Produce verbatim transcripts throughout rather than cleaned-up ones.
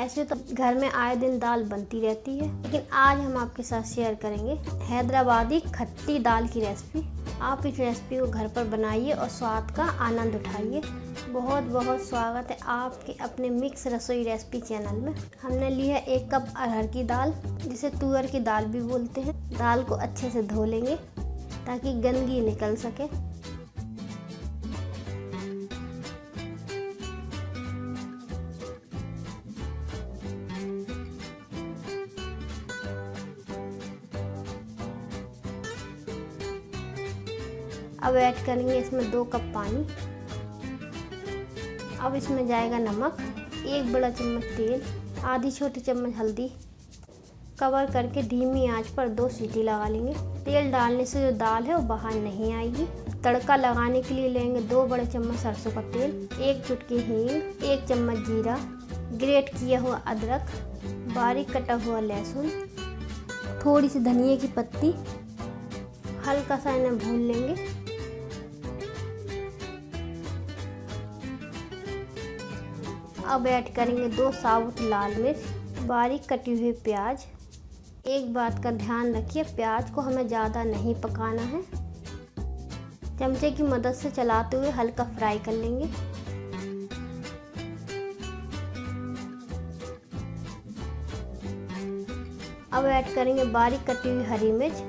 ऐसे तो घर में आए दिन दाल बनती रहती है, लेकिन आज हम आपके साथ शेयर करेंगे हैदराबादी खट्टी दाल की रेसिपी। आप इस रेसिपी को घर पर बनाइए और स्वाद का आनंद उठाइए। बहुत बहुत स्वागत है आपके अपने मिक्स रसोई रेसिपी चैनल में। हमने ली है एक कप अरहर की दाल, जिसे तुअर की दाल भी बोलते हैं। दाल को अच्छे से धो लेंगे ताकि गंदगी निकल सके। अब ऐड करेंगे इसमें दो कप पानी। अब इसमें जाएगा नमक, एक बड़ा चम्मच तेल, आधी छोटी चम्मच हल्दी। कवर करके धीमी आंच पर दो सीटी लगा लेंगे। तेल डालने से जो दाल है वो बाहर नहीं आएगी। तड़का लगाने के लिए लेंगे दो बड़े चम्मच सरसों का तेल, एक चुटकी हींग, एक चम्मच जीरा, ग्रेट किया हुआ अदरक, बारीक कटा हुआ लहसुन, थोड़ी सी धनिया की पत्ती। हल्का सा इन्हें भून लेंगे। अब ऐड करेंगे दो साबुत लाल मिर्च, बारीक कटी हुई प्याज। एक बात का ध्यान रखिए, प्याज को हमें ज़्यादा नहीं पकाना है। चमचे की मदद से चलाते हुए हल्का फ्राई कर लेंगे। अब ऐड करेंगे बारीक कटी हुई हरी मिर्च।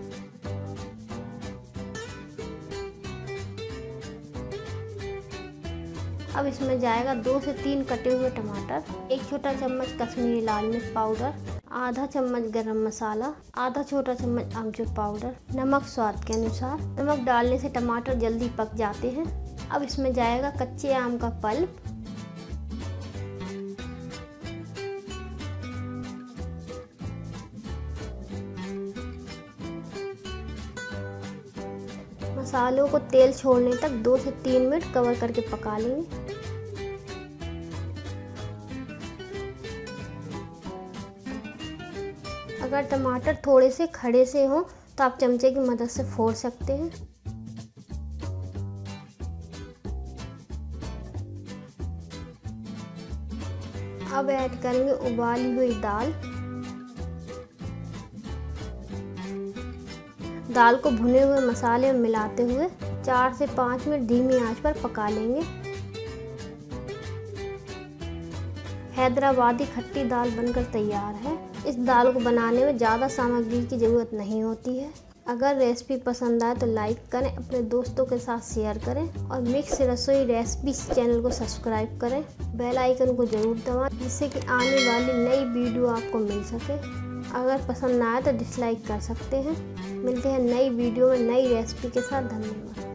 अब इसमें जाएगा दो से तीन कटे हुए टमाटर, एक छोटा चम्मच कश्मीरी लाल मिर्च पाउडर, आधा चम्मच गरम मसाला, आधा छोटा चम्मच आमचूर पाउडर, नमक स्वाद के अनुसार। नमक डालने से टमाटर जल्दी पक जाते हैं। अब इसमें जाएगा कच्चे आम का पल्प। मसालों को तेल छोड़ने तक दो से तीन मिनट कवर करके पका लेंगे। अगर टमाटर थोड़े से खड़े से हो तो आप चमचे की मदद से फोड़ सकते हैं। अब ऐड करेंगे उबाली हुई दाल। दाल को भुने हुए मसाले में मिलाते हुए चार से पाँच मिनट धीमी आंच पर पका लेंगे। हैदराबादी खट्टी दाल बनकर तैयार है। इस दाल को बनाने में ज़्यादा सामग्री की ज़रूरत नहीं होती है। अगर रेसिपी पसंद आए तो लाइक करें, अपने दोस्तों के साथ शेयर करें और मिक्स रसोई रेसिपीज चैनल को सब्सक्राइब करें। बेल आइकन को ज़रूर दबाएं जिससे कि आने वाली नई वीडियो आपको मिल सके। अगर पसंद ना आए तो डिसलाइक कर सकते हैं। मिलते हैं नई वीडियो में नई रेसिपी के साथ। धन्यवाद।